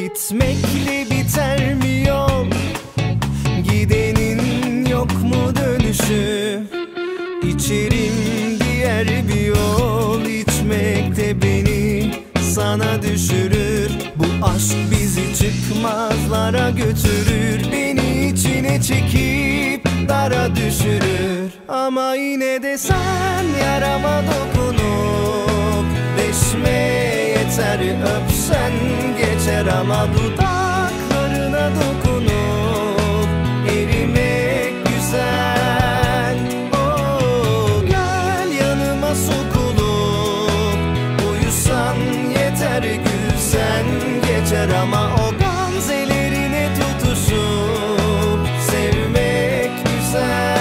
Gitmekle biter mi yol? Gidenin yok mu dönüşü? İçerim diğer bir yol, içmek de beni sana düşürür. Bu aşk bizi çıkmazlara götürür, beni içine çekip dara düşürür. Ama yine de sen yarama dokunup deşme yeter, öpsen geçer ama dudaklarına dokunup erimek güzel. Oh, gel yanıma sokulup uyusan yeter, gülsen geçer ama o gamzelerine tutuşup sevmek güzel.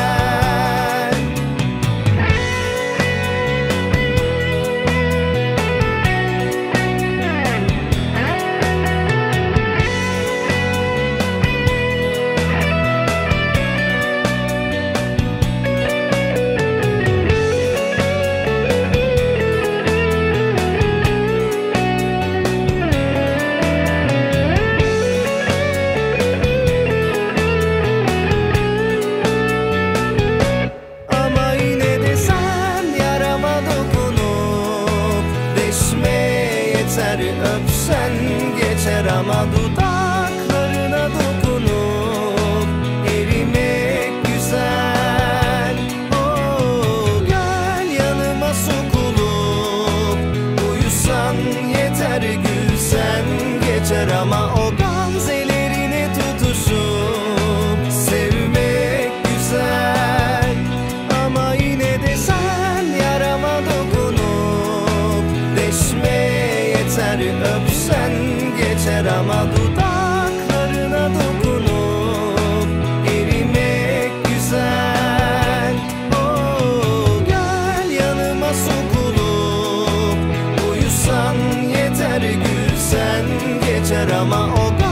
Öpsen geçer ama dudaklarına dokunup erimek güzel. Oh, gel yanıma sokulup uyusan yeter, gülsen geçer ama o gamzelerine tutuşup sevmek güzel. Ama yine de sen yarama dokunup deşme yeter, öpsen geçer ama dudaklarına dokunup erimek güzel. Oh, gel yanıma sokulup uyusan yeter, gülsen geçer ama o